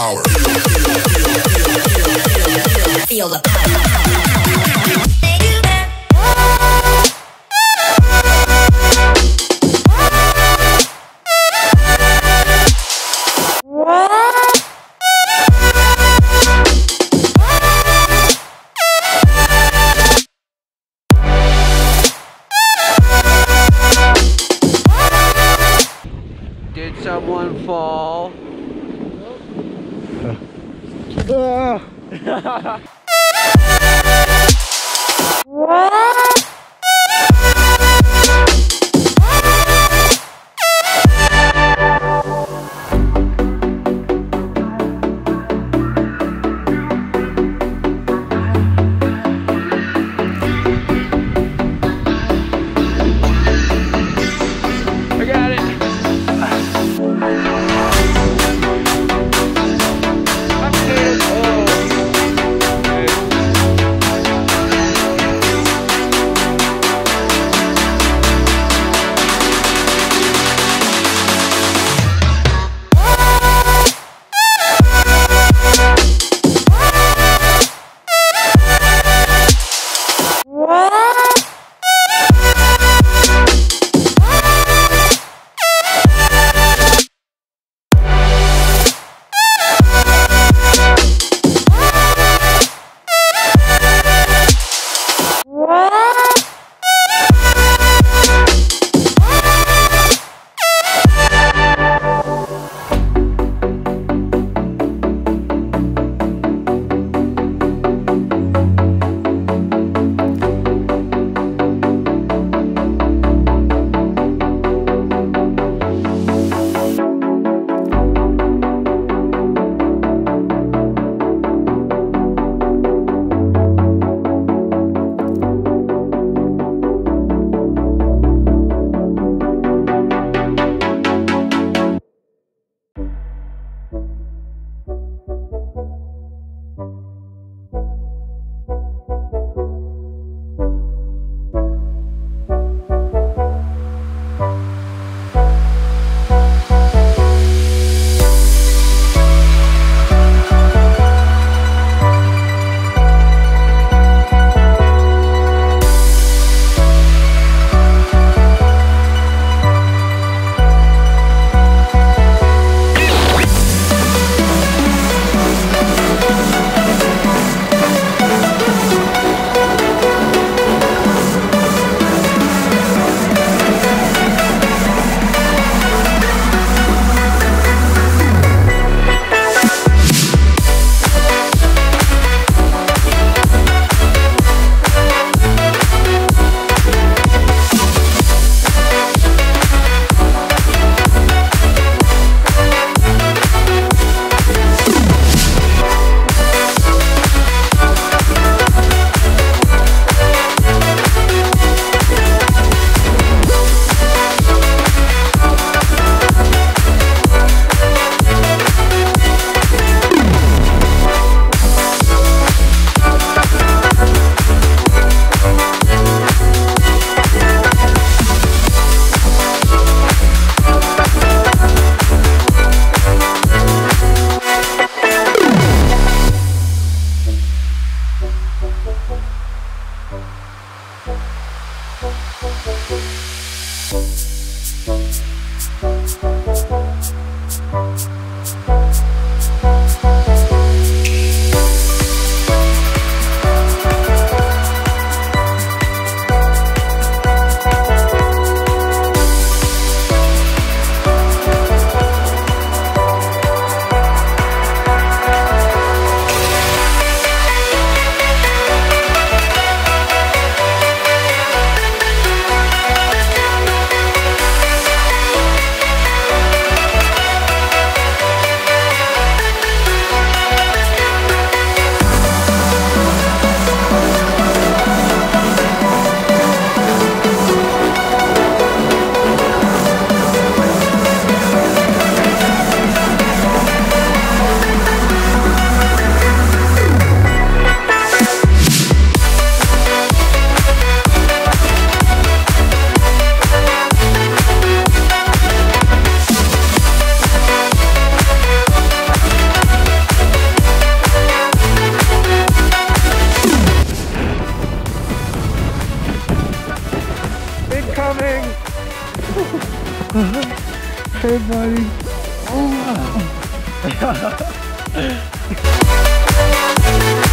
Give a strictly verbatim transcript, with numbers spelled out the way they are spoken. power. Feel the power. Did someone fall? Nope. Uh. Hey, buddy. Oh, wow.